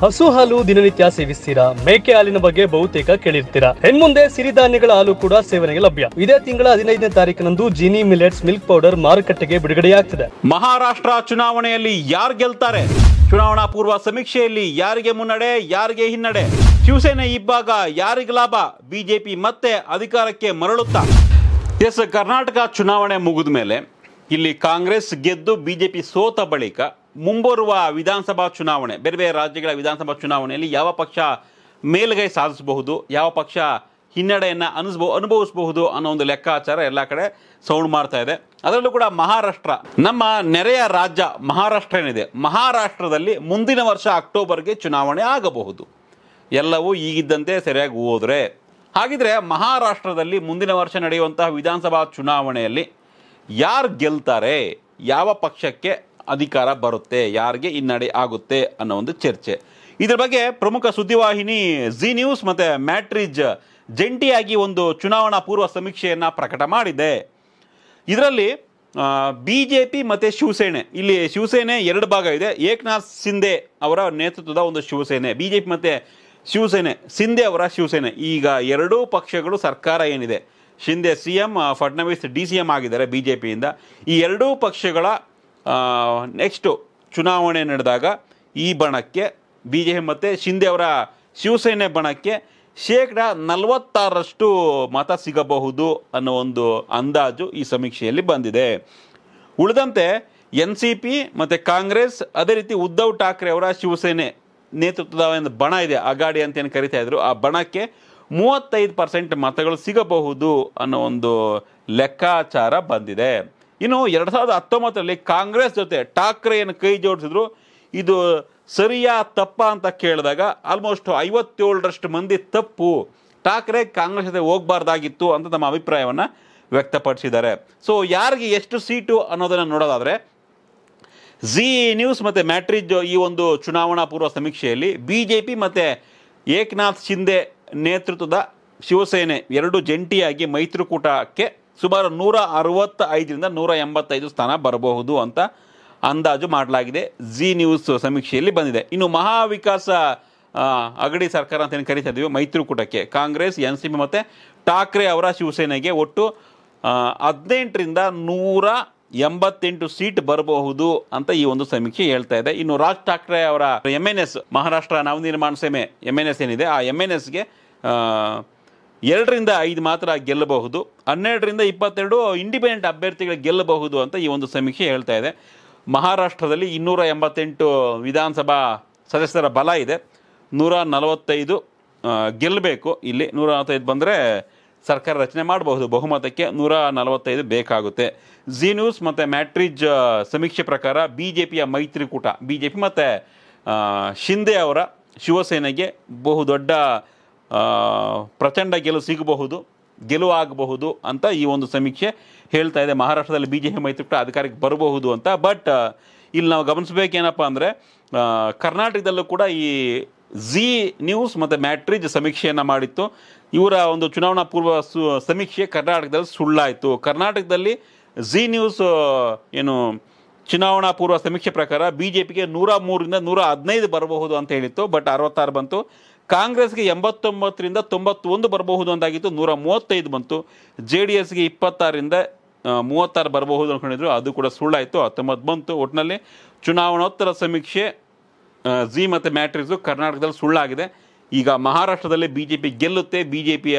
ಹಸು ಹಾಲು ದಿನನಿತ್ಯ ಸೇವಿಸ್ತೀರಾ? ಮೇಕೆ ಹಾಲಿನ ಬಗ್ಗೆ ಬಹುತೇಕ ಕೇಳಿರ್ತೀರಾ. ಹೆಣ್ಮುಂದೆ ಸಿರಿಧಾನ್ಯಗಳ ಹಾಲು ಕೂಡ ಸೇವನೆಗೆ ಲಭ್ಯ. ಇದೇ ತಿಂಗಳ 15ನೇ ತಾರೀಕಿನಂದು ಜಿನಿ ಮಿಲೆಟ್ಸ್ ಮಿಲ್ಕ್ ಪೌಡರ್ ಮಾರುಕಟ್ಟೆಗೆ ಬಿಡುಗಡೆಯಾಗುತ್ತಿದೆ. ಮಹಾರಾಷ್ಟ್ರ ಚುನಾವಣೆಯಲ್ಲಿ ಯಾರು ಗೆಲ್ತಾರೆ? ಚುನಾವಣಾ ಪೂರ್ವ ಸಮೀಕ್ಷೆಯಲ್ಲಿ ಯಾರಿಗೆ ಮುನ್ನಡೆ, ಯಾರಿಗೆ ಹಿನ್ನಡೆ? ಶಿವಸೇನೆ ಇಬ್ಬಾಗ, ಯಾರಿಗೆ ಲಾಭ? ಬಿಜೆಪಿ ಮತ್ತೆ ಅಧಿಕಾರಕ್ಕೆ ಮರಳುತ್ತಾ? ಎಸ್, ಕರ್ನಾಟಕ ಚುನಾವಣೆ ಮುಗಿದ ಮೇಲೆ ಇಲ್ಲಿ ಕಾಂಗ್ರೆಸ್ ಗೆದ್ದು ಬಿಜೆಪಿ ಸೋತ ಬಳಿಕ ಮುಂಬರುವ ವಿಧಾನಸಭಾ ಚುನಾವಣೆ, ಬೇರೆ ಬೇರೆ ರಾಜ್ಯಗಳ ವಿಧಾನಸಭಾ ಚುನಾವಣೆಯಲ್ಲಿ ಯಾವ ಪಕ್ಷ ಮೇಲುಗೈ ಸಾಧಿಸಬಹುದು, ಯಾವ ಪಕ್ಷ ಹಿನ್ನಡೆಯನ್ನು ಅನುಭವಿಸಬಹುದು ಅನ್ನೋ ಒಂದು ಲೆಕ್ಕಾಚಾರ ಎಲ್ಲ ಕಡೆ ಸೌಂಡ್ ಮಾಡ್ತಾ ಇದೆ. ಅದರಲ್ಲೂ ಕೂಡ ಮಹಾರಾಷ್ಟ್ರ, ನಮ್ಮ ನೆರೆಯ ರಾಜ್ಯ ಮಹಾರಾಷ್ಟ್ರ ಏನಿದೆ, ಮಹಾರಾಷ್ಟ್ರದಲ್ಲಿ ಮುಂದಿನ ವರ್ಷ ಅಕ್ಟೋಬರ್ಗೆ ಚುನಾವಣೆ ಆಗಬಹುದು. ಎಲ್ಲವೂ ಈಗಿದ್ದಂತೆ ಸರಿಯಾಗಿ ಹೋದರೆ, ಹಾಗಿದ್ರೆ ಮಹಾರಾಷ್ಟ್ರದಲ್ಲಿ ಮುಂದಿನ ವರ್ಷ ನಡೆಯುವಂತಹ ವಿಧಾನಸಭಾ ಚುನಾವಣೆಯಲ್ಲಿ ಯಾರು ಗೆಲ್ತಾರೆ, ಯಾವ ಪಕ್ಷಕ್ಕೆ ಅಧಿಕಾರ ಬರುತ್ತೆ, ಯಾರಿಗೆ ಹಿನ್ನಡೆ ಆಗುತ್ತೆ ಅನ್ನೋ ಒಂದು ಚರ್ಚೆ. ಇದರ ಬಗ್ಗೆ ಪ್ರಮುಖ ಸುದ್ದಿವಾಹಿನಿ ಜಿ ನ್ಯೂಸ್ ಮತ್ತು ಮ್ಯಾಟ್ರಿಜ್ ಜಂಟಿಯಾಗಿ ಒಂದು ಚುನಾವಣಾ ಪೂರ್ವ ಸಮೀಕ್ಷೆಯನ್ನು ಪ್ರಕಟ ಮಾಡಿದೆ. ಇದರಲ್ಲಿ BJP ಮತ್ತು ಶಿವಸೇನೆ, ಇಲ್ಲಿ ಶಿವಸೇನೆ ಎರಡು ಭಾಗ ಇದೆ. ಏಕನಾಥ್ ಶಿಂದೆ ಅವರ ನೇತೃತ್ವದ ಒಂದು ಶಿವಸೇನೆ, BJP ಮತ್ತು ಶಿವಸೇನೆ, ಶಿಂದೆ ಅವರ ಶಿವಸೇನೆ. ಈಗ ಎರಡೂ ಪಕ್ಷಗಳು, ಸರ್ಕಾರ ಏನಿದೆ, ಶಿಂದೆ CM, ಫಡ್ನವೀಸ್ DCM ಆಗಿದ್ದಾರೆ BJPಯಿಂದ. ಈ ಎರಡೂ ಪಕ್ಷಗಳ ನೆಕ್ಸ್ಟು ಚುನಾವಣೆ ನಡೆದಾಗ ಈ ಬಣಕ್ಕೆ, BJP ಮತ್ತು ಶಿಂದೆ ಅವರ ಶಿವಸೇನೆ ಬಣಕ್ಕೆ 46% ಮತ ಸಿಗಬಹುದು ಅನ್ನೋ ಒಂದು ಅಂದಾಜು ಈ ಸಮೀಕ್ಷೆಯಲ್ಲಿ ಬಂದಿದೆ. ಉಳಿದಂತೆ NCP ಮತ್ತು ಕಾಂಗ್ರೆಸ್, ಅದೇ ರೀತಿ ಉದ್ಧವ್ ಠಾಕ್ರೆ ಅವರ ಶಿವಸೇನೆ ನೇತೃತ್ವದ ಒಂದು ಬಣ ಇದೆ, ಅಗಾಡಿ ಅಂತ ಏನು ಕರಿತಾ ಇದ್ರು, ಆ ಬಣಕ್ಕೆ 35% ಮತಗಳು ಸಿಗಬಹುದು ಅನ್ನೋ ಒಂದು ಲೆಕ್ಕಾಚಾರ ಬಂದಿದೆ. ಇನ್ನು 2019ರಲ್ಲಿ ಕಾಂಗ್ರೆಸ್ ಜೊತೆ ಠಾಕ್ರೆಯನ್ನು ಕೈ ಜೋಡಿಸಿದ್ರು. ಇದು ಸರಿಯಾ ತಪ್ಪ ಅಂತ ಕೇಳಿದಾಗ ಆಲ್ಮೋಸ್ಟ್ 57% ಮಂದಿ ತಪ್ಪು, ಠಾಕ್ರೆ ಕಾಂಗ್ರೆಸ್ ಜೊತೆ ಹೋಗಬಾರ್ದಾಗಿತ್ತು ಅಂತ ತಮ್ಮ ಅಭಿಪ್ರಾಯವನ್ನು ವ್ಯಕ್ತಪಡಿಸಿದ್ದಾರೆ. ಸೊ ಯಾರಿಗೆ ಎಷ್ಟು ಸೀಟು ಅನ್ನೋದನ್ನು ನೋಡೋದಾದರೆ, ಜಿ ನ್ಯೂಸ್ ಮತ್ತು ಮ್ಯಾಟ್ರಿಜ್ ಈ ಒಂದು ಚುನಾವಣಾ ಪೂರ್ವ ಸಮೀಕ್ಷೆಯಲ್ಲಿ BJP ಮತ್ತು ಏಕನಾಥ್ ಶಿಂದೆ ನೇತೃತ್ವದ ಶಿವಸೇನೆ ಎರಡು ಜಂಟಿಯಾಗಿ ಮೈತ್ರಿಕೂಟಕ್ಕೆ ಸುಮಾರು 165 ರಿಂದ 185 ಸ್ಥಾನ ಬರಬಹುದು ಅಂತ ಅಂದಾಜು ಮಾಡಲಾಗಿದೆ. ಜಿ ನ್ಯೂಸ್ ಸಮೀಕ್ಷೆಯಲ್ಲಿ ಬಂದಿದೆ. ಇನ್ನು ಮಹಾವಿಕಾಸ ಅಗಡಿ ಸರ್ಕಾರ ಅಂತ ಏನು ಕರಿತಾ ಇದ್ದೀವಿ, ಮೈತ್ರಿಕೂಟಕ್ಕೆ ಕಾಂಗ್ರೆಸ್, NCP ಮತ್ತು ಠಾಕ್ರೆ ಅವರ ಶಿವಸೇನೆಗೆ ಒಟ್ಟು 18 ರಿಂದ 188 ಸೀಟ್ ಬರಬಹುದು ಅಂತ ಈ ಒಂದು ಸಮೀಕ್ಷೆ ಹೇಳ್ತಾ ಇದೆ. ಇನ್ನು ರಾಜ್ ಠಾಕ್ರೆ ಅವರ MNS, ಮಹಾರಾಷ್ಟ್ರ ನವನಿರ್ಮಾಣ ಸೇನೆ MNS ಏನಿದೆ, ಆ MNSಗೆ 2 ರಿಂದ 5 ಮಾತ್ರ ಗೆಲ್ಲಬಹುದು, 12 ರಿಂದ 22 ಇಂಡಿಪೆಂಡೆಂಟ್ ಅಭ್ಯರ್ಥಿಗಳು ಗೆಲ್ಲಬಹುದು ಅಂತ ಈ ಒಂದು ಸಮೀಕ್ಷೆ ಹೇಳ್ತಾ ಇದೆ. ಮಹಾರಾಷ್ಟ್ರದಲ್ಲಿ 288 ವಿಧಾನಸಭಾ ಸದಸ್ಯರ ಬಲ ಇದೆ. 145 ಗೆಲ್ಲಬೇಕು. ಇಲ್ಲಿ 145 ಬಂದರೆ ಸರ್ಕಾರ ರಚನೆ ಮಾಡಬಹುದು. ಬಹುಮತಕ್ಕೆ 145 ಬೇಕಾಗುತ್ತೆ. ಜಿ ನ್ಯೂಸ್ ಮತ್ತು ಮ್ಯಾಟ್ರಿಜ್ ಸಮೀಕ್ಷೆ ಪ್ರಕಾರ BJPಯ ಮೈತ್ರಿಕೂಟ, BJP ಮತ್ತು ಶಿಂದೆ ಅವರ ಶಿವಸೇನೆಗೆ ಬಹುದೊಡ್ಡ ಪ್ರಚಂಡ ಗೆಲುವು ಸಿಗಬಹುದು, ಗೆಲುವು ಆಗಬಹುದು ಅಂತ ಈ ಒಂದು ಸಮೀಕ್ಷೆ ಹೇಳ್ತಾ ಇದೆ. ಮಹಾರಾಷ್ಟ್ರದಲ್ಲಿ BJP ಮೈತ್ರಿಕೂಟ ಅಧಿಕಾರಕ್ಕೆ ಬರಬಹುದು ಅಂತ. ಬಟ್ ಇಲ್ಲಿ ನಾವು ಗಮನಿಸಬೇಕೇನಪ್ಪ ಅಂದರೆ, ಕರ್ನಾಟಕದಲ್ಲೂ ಕೂಡ ಈ ಜಿ ನ್ಯೂಸ್ ಮತ್ತು ಮ್ಯಾಟ್ರಿಜ್ ಸಮೀಕ್ಷೆಯನ್ನು ಮಾಡಿತ್ತು. ಇವರ ಒಂದು ಚುನಾವಣಾ ಪೂರ್ವ ಸಮೀಕ್ಷೆ ಕರ್ನಾಟಕದಲ್ಲಿ ಸುಳ್ಳಾಯಿತು. ಕರ್ನಾಟಕದಲ್ಲಿ ಜಿ ನ್ಯೂಸ್ ಏನು ಚುನಾವಣಾ ಪೂರ್ವ ಸಮೀಕ್ಷೆ ಪ್ರಕಾರ BJPಗೆ 103 ರಿಂದ 115 ಬರಬಹುದು ಅಂತ ಹೇಳಿತ್ತು. ಬಟ್ 66 ಬಂತು. ಕಾಂಗ್ರೆಸ್ಗೆ 89 ರಿಂದ 91 ಬರಬಹುದು ಅಂತಾಗಿತ್ತು, 135 ಬಂತು. JDSಗೆ 26 ರಿಂದ 36 ಬರಬಹುದು ಅಂದ್ಕೊಂಡಿದ್ರು, ಅದು ಕೂಡ ಸುಳ್ಳಾಯಿತು, 19 ಬಂತು. ಒಟ್ಟಿನಲ್ಲಿ ಚುನಾವಣೋತ್ತರ ಸಮೀಕ್ಷೆ ಜಿ ಮತ್ತು ಮ್ಯಾಟ್ರಿಕ್ಸು ಕರ್ನಾಟಕದಲ್ಲಿ ಸುಳ್ಳಾಗಿದೆ. ಈಗ ಮಹಾರಾಷ್ಟ್ರದಲ್ಲಿ BJP ಗೆಲ್ಲುತ್ತೆ, BJPಯ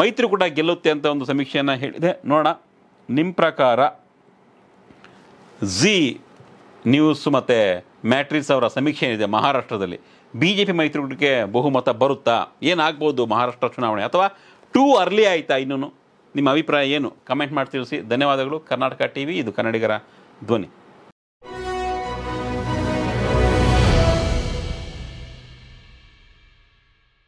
ಮೈತ್ರಿಕೂಟ ಗೆಲ್ಲುತ್ತೆ ಅಂತ ಒಂದು ಸಮೀಕ್ಷೆಯನ್ನು ಹೇಳಿದೆ. ನೋಡೋಣ, ನಿಮ್ಮ ಪ್ರಕಾರ ಜಿ ನ್ಯೂಸ್ ಮತ್ತು ಮ್ಯಾಟ್ರಿಕ್ಸ್ ಅವರ ಸಮೀಕ್ಷೆ ಏನಿದೆ ಮಹಾರಾಷ್ಟ್ರದಲ್ಲಿ, BJP ಮೈತ್ರಿಕೂಟಕ್ಕೆ ಬಹುಮತ ಬರುತ್ತಾ, ಏನಾಗ್ಬೋದು ಮಹಾರಾಷ್ಟ್ರ ಚುನಾವಣೆ, ಅಥವಾ ಟೂ ಅರ್ಲಿ ಆಯಿತಾ? ಇನ್ನೂ ನಿಮ್ಮ ಅಭಿಪ್ರಾಯ ಏನು? ಕಮೆಂಟ್ ಮಾಡಿ ತಿಳಿಸಿ. ಧನ್ಯವಾದಗಳು. ಕರ್ನಾಟಕ TV, ಇದು ಕನ್ನಡಿಗರ ಧ್ವನಿ.